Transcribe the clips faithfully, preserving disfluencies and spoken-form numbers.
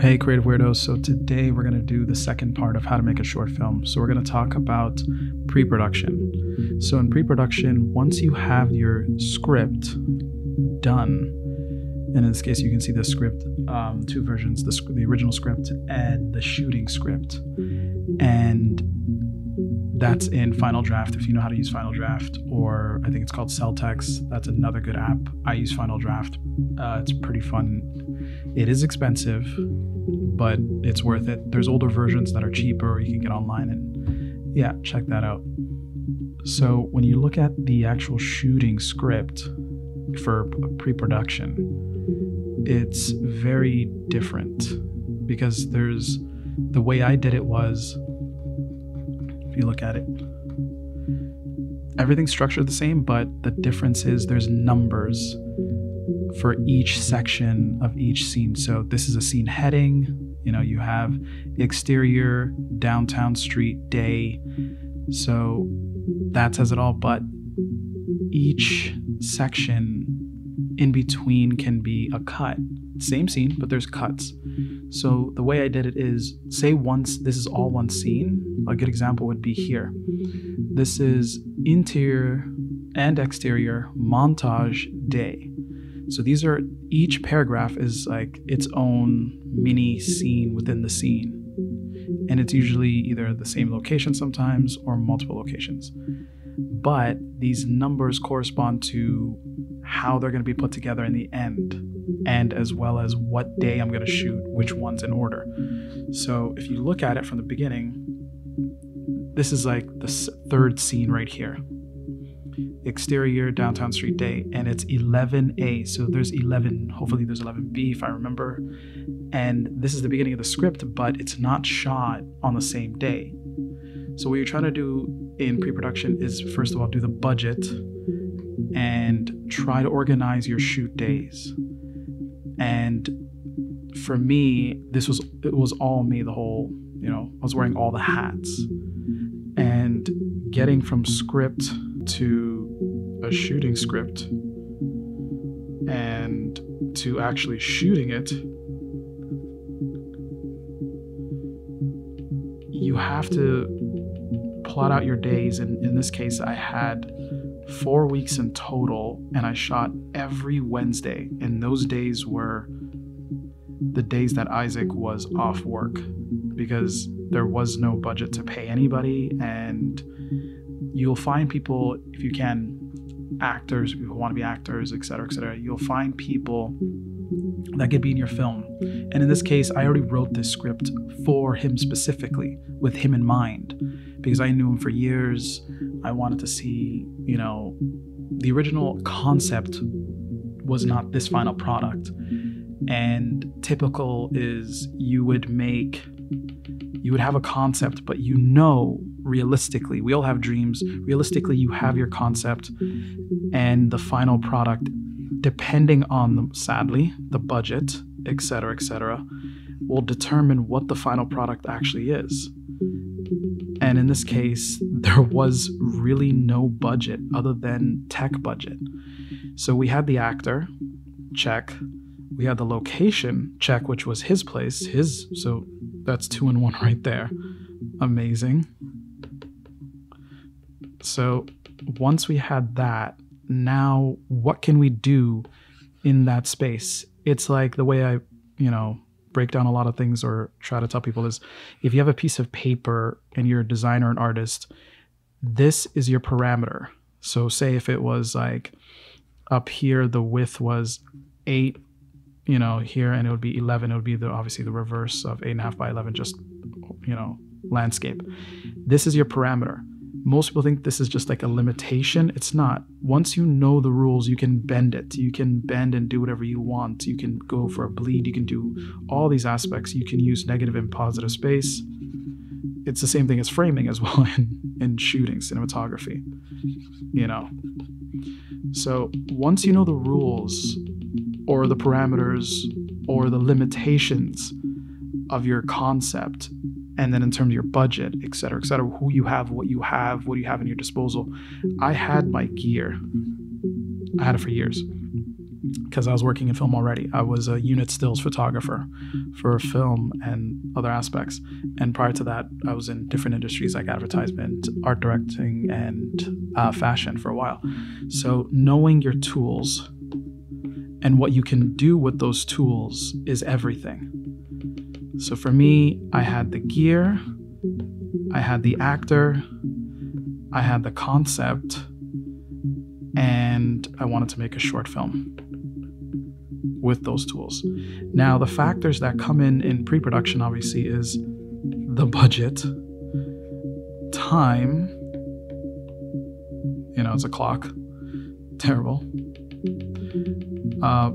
Hey creative weirdos, so today we're going to do the second part of how to make a short film. So we're going to talk about pre-production. So in pre-production, once you have your script done, and in this case you can see the script, um, two versions, the, the original script and the shooting script, and that's in Final Draft if you know how to use Final Draft, or I think it's called Celtx. That's another good app. I use Final Draft. Uh, it's pretty fun. It is expensive, but it's worth it. There's older versions that are cheaper, or you can get online and yeah, check that out. So when you look at the actual shooting script for pre-production, it's very different because there's the way I did it was, you look at it, everything's structured the same, but the difference is there's numbers for each section of each scene. So this is a scene heading, you know, you have exterior, downtown, street, day, so that says it all. But each section in between can be a cut, same scene, but there's cuts. So the way I did it is, say once this is all one scene, a good example would be here. This is interior and exterior montage day. So these are, each paragraph is like its own mini scene within the scene. And it's usually either the same location sometimes or multiple locations. But these numbers correspond to how they're going to be put together in the end, and as well as what day I'm going to shoot, which one's in order. So if you look at it from the beginning, this is like the third scene right here. Exterior, downtown, street, day, and it's eleven A. So there's eleven, hopefully there's eleven B if I remember. And this is the beginning of the script, but it's not shot on the same day. So what you're trying to do in pre-production is, first of all, do the budget and try to organize your shoot days. And for me, this was, it was all me, the whole, you know, I was wearing all the hats. And getting from script to a shooting script and to actually shooting it, you have to plot out your days. And in this case, I had four weeks in total, and I shot every Wednesday, and those days were the days that Isaac was off work because there was no budget to pay anybody. And you'll find people, if you can, actors, people who want to be actors, etc, etc, you'll find people that could be in your film. And in this case, I already wrote this script for him specifically, with him in mind, because I knew him for years. I wanted to see, you know, the original concept was not this final product. And typical is you would make, you would have a concept, but you know, realistically, we all have dreams. Realistically, you have your concept and the final product, depending on, the, sadly, the budget, et cetera, et cetera, will determine what the final product actually is. And in this case, there was really no budget other than tech budget. So we had the actor, check. We had the location, check, which was his place, his, so that's two in one right there. Amazing. So once we had that, now what can we do in that space? It's like the way I, you know, break down a lot of things or try to tell people is, if you have a piece of paper and you're a designer and artist, this is your parameter. So say if it was like up here, the width was eight, you know, here, and it would be eleven. It would be the, obviously the reverse of eight and a half by eleven, just, you know, landscape. This is your parameter. Most people think this is just like a limitation. It's not. Once you know the rules, you can bend it. You can bend and do whatever you want. You can go for a bleed. You can do all these aspects. You can use negative and positive space. It's the same thing as framing as well in, in shooting, cinematography, you know. So once you know the rules or the parameters or the limitations of your concept, and then in terms of your budget, et cetera, et cetera, who you have, what you have, what you have in your disposal. I had my gear. I had it for years. because I was working in film already. I was a unit stills photographer for film and other aspects. And prior to that, I was in different industries like advertisement, art directing, and uh, fashion for a while. So knowing your tools and what you can do with those tools is everything. So for me, I had the gear, I had the actor, I had the concept, and I wanted to make a short film with those tools. Now, the factors that come in in pre-production, obviously, is the budget, time, you know, it's a clock, terrible. Uh,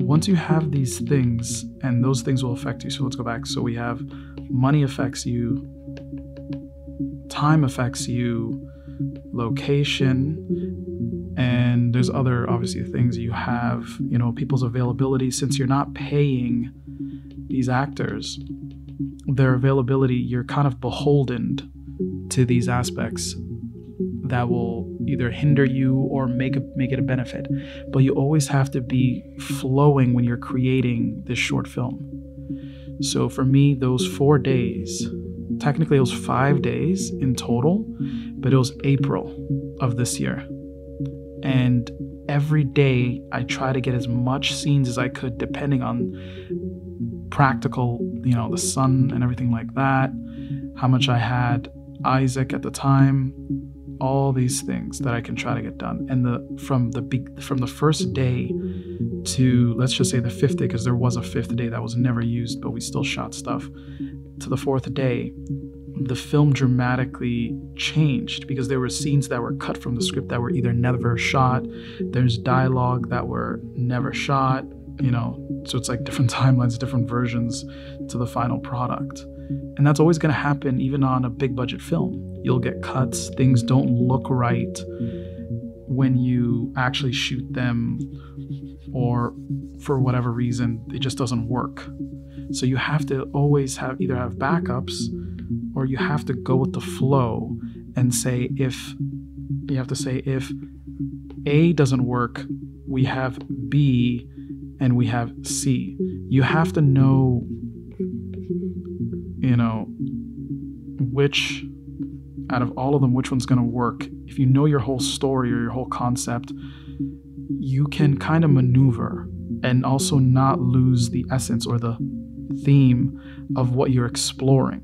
once you have these things, and those things will affect you, so let's go back. So we have money affects you, time affects you, location, and there's other, obviously, things you have, you know, people's availability. Since you're not paying these actors, their availability, you're kind of beholden to these aspects that will either hinder you or make, a, make it a benefit. But you always have to be flowing when you're creating this short film. So for me, those four days, technically it was five days in total, but it was April of this year. And every day I try to get as much scenes as I could, depending on practical, you know, the sun and everything like that, how much I had, Isaac at the time, all these things that I can try to get done. And the from the from the first day to, let's just say the fifth day, because there was a fifth day that was never used, but we still shot stuff, to the fourth day, the film dramatically changed because there were scenes that were cut from the script that were either never shot, there's dialogue that were never shot, you know, so it's like different timelines, different versions to the final product. And that's always going to happen even on a big budget film. You'll get cuts, things don't look right when you actually shoot them, or for whatever reason, it just doesn't work. So you have to always have either have backups, or you have to go with the flow and say if, you have to say if A doesn't work, we have B and we have C. You have to know, you know, which out of all of them, which one's going to work. If you know your whole story or your whole concept, you can kind of maneuver and also not lose the essence or the theme of what you're exploring.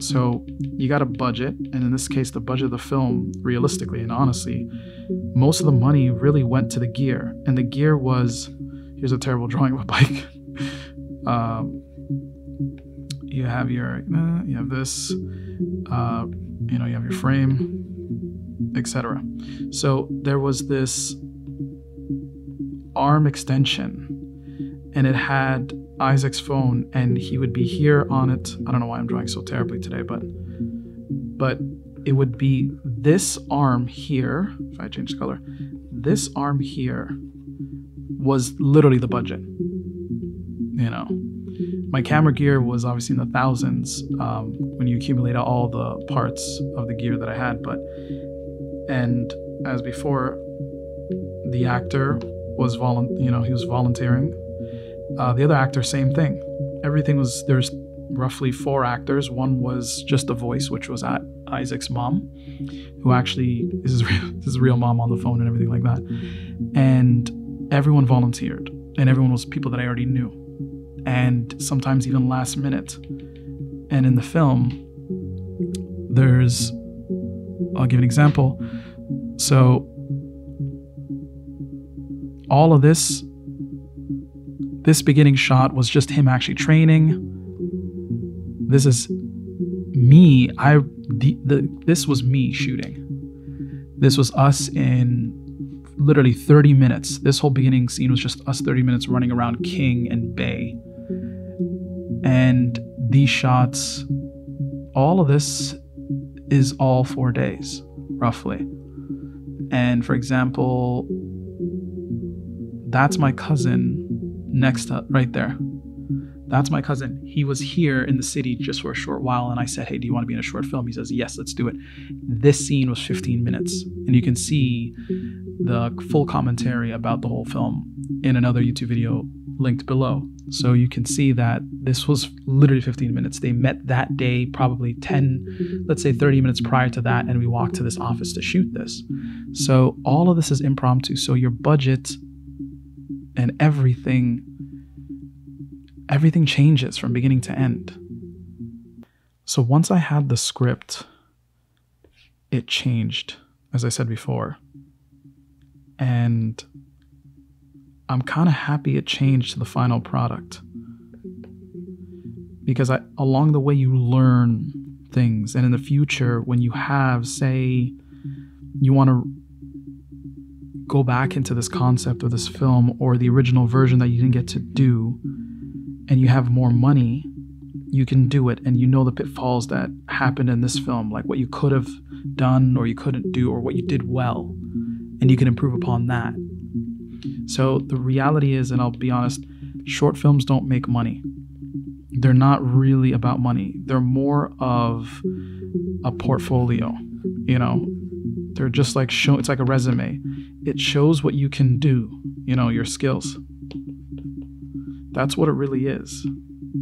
So you got a budget, and in this case, the budget of the film, realistically and honestly, most of the money really went to the gear. And the gear was, here's a terrible drawing of a bike. um, you have your, uh, you have this, uh, you know, you have your frame, et cetera. So there was this arm extension, and it had Isaac's phone, and he would be here on it. I don't know why I'm drawing so terribly today, but but it would be this arm here. If I change the color, this arm here was literally the budget. You know, my camera gear was obviously in the thousands um, when you accumulate all the parts of the gear that I had. But and as before, the actor was volun you know he was volunteering. Uh, the other actor, same thing. Everything was, there's roughly four actors. One was just a voice, which was at Isaac's mom, who actually is his, real, his real mom on the phone and everything like that. And everyone volunteered, and everyone was people that I already knew, and sometimes even last minute. And in the film, there's, I'll give an example. So all of this, this beginning shot was just him actually training. This is me. I the, the this was me shooting. This was us in literally thirty minutes. This whole beginning scene was just us thirty minutes running around King and Bay. And these shots, all of this is all four days, roughly. And for example, that's my cousin next to, right there. That's my cousin. He was here in the city just for a short while, and I said, hey, do you want to be in a short film? He says, yes, let's do it. This scene was fifteen minutes. And you can see the full commentary about the whole film in another YouTube video linked below. So you can see that this was literally fifteen minutes. They met that day, probably ten, let's say thirty minutes prior to that, and we walked to this office to shoot this. So all of this is impromptu. So your budget and everything, everything changes from beginning to end. So once I had the script, it changed, as I said before. And I'm kind of happy it changed to the final product, because I, along the way you learn things. And in the future, when you have, say, you want to go back into this concept of this film or the original version that you didn't get to do, and you have more money, you can do it. And you know the pitfalls that happened in this film, like what you could have done or you couldn't do, or what you did well, and you can improve upon that. So the reality is, and I'll be honest, short films don't make money. They're not really about money. They're more of a portfolio, you know. They're just like, show, it's like a resume. It shows what you can do, you know, your skills. That's what it really is.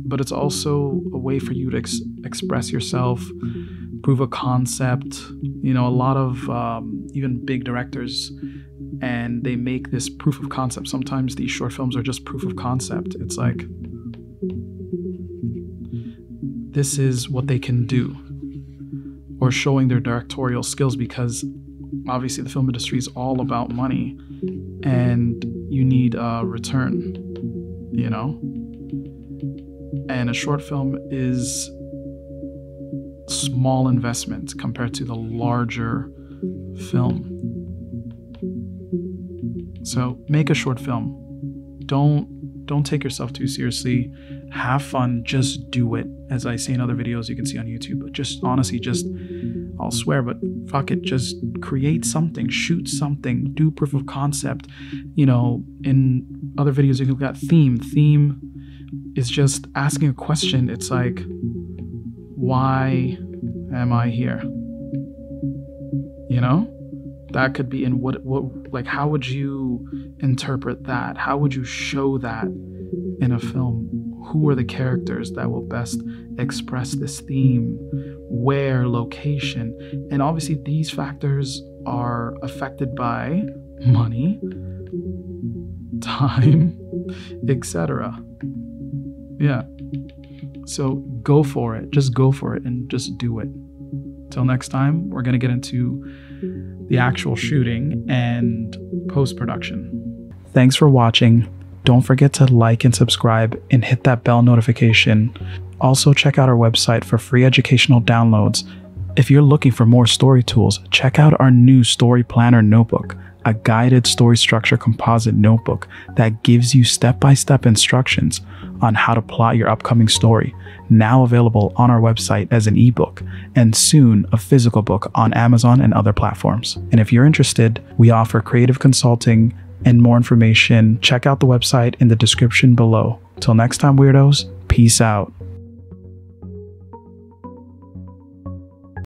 But it's also a way for you to ex express yourself, prove a concept. You know, a lot of um, even big directors, and they make this proof of concept. Sometimes these short films are just proof of concept. It's like, this is what they can do, or showing their directorial skills, because obviously the film industry is all about money and you need a return, you know? And a short film is small investment compared to the larger film. So make a short film. Don't, don't take yourself too seriously. Have fun. Just do it. As I say in other videos you can see on YouTube, but just honestly, just, I'll swear, but fuck it. Just create something, shoot something, do proof of concept. You know, in other videos you've got theme. Theme is just asking a question. It's like, why am I here? You know? That could be in what, what, like, how would you interpret that? How would you show that in a film? Who are the characters that will best express this theme? Where, location? And obviously these factors are affected by money, time, et cetera. Yeah. So go for it. Just go for it and just do it. Till next time, we're going to get into the actual shooting and post-production. Thanks for watching. Don't forget to like and subscribe and hit that bell notification. Also, check out our website for free educational downloads. If you're looking for more story tools, check out our new Story Planner Notebook, a guided story structure composite notebook that gives you step-by-step instructions on how to plot your upcoming story, now available on our website as an ebook, and soon a physical book on Amazon and other platforms. And if you're interested, we offer creative consulting and more information. Check out the website in the description below. Till next time, weirdos, peace out.